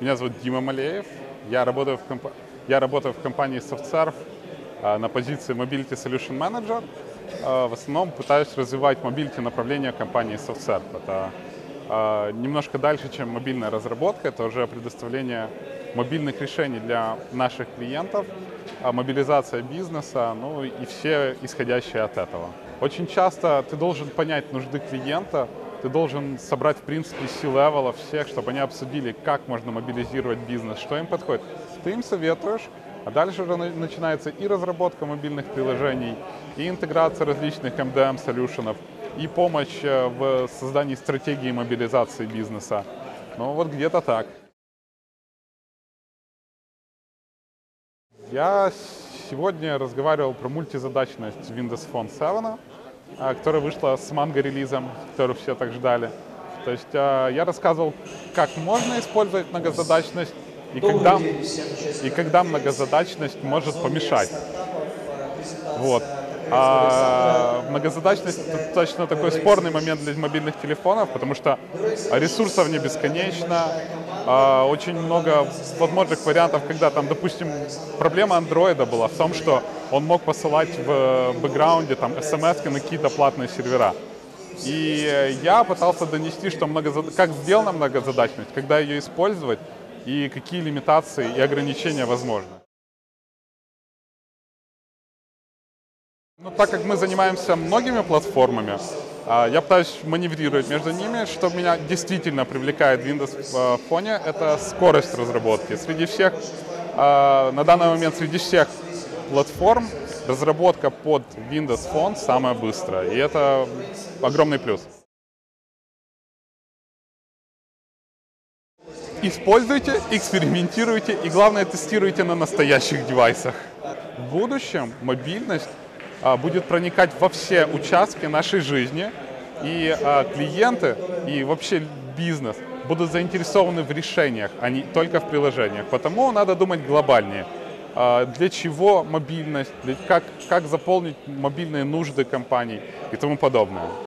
Меня зовут Дима Малеев, я работаю в компании SoftServe на позиции Mobility Solution Manager. В основном пытаюсь развивать Mobility направление компании SoftServe. Это немножко дальше, чем мобильная разработка, это уже предоставление мобильных решений для наших клиентов, мобилизация бизнеса, ну и все исходящие от этого. Очень часто ты должен понять нужды клиента, ты должен собрать, в принципе, C-level всех, чтобы они обсудили, как можно мобилизировать бизнес, что им подходит. Ты им советуешь, а дальше уже начинается и разработка мобильных приложений, и интеграция различных MDM-солюшенов, и помощь в создании стратегии мобилизации бизнеса. Ну вот где-то так. Я сегодня разговаривал про мультизадачность Windows Phone 7, которая вышла с манго-релизом, который все так ждали. То есть я рассказывал, как можно использовать многозадачность и когда многозадачность может помешать. Вот. Многозадачность — это точно такой спорный момент для мобильных телефонов, потому что ресурсов не бесконечно, очень много возможных вариантов, когда там, допустим, проблема Android была в том, что он мог посылать в бэкграунде смс-ки на какие-то платные сервера. И я пытался донести, что как сделана многозадачность, когда ее использовать и какие лимитации и ограничения возможны. Ну, так как мы занимаемся многими платформами, я пытаюсь маневрировать между ними. Что меня действительно привлекает в Windows Phone, это скорость разработки. На данный момент среди всех платформ разработка под Windows Phone самая быстрая, и это огромный плюс. Используйте, экспериментируйте и, главное, тестируйте на настоящих девайсах. В будущем мобильность будет проникать во все участки нашей жизни, и клиенты, и вообще бизнес будут заинтересованы в решениях, а не только в приложениях. Потому надо думать глобальнее. Для чего мобильность, как заполнить мобильные нужды компаний и тому подобное.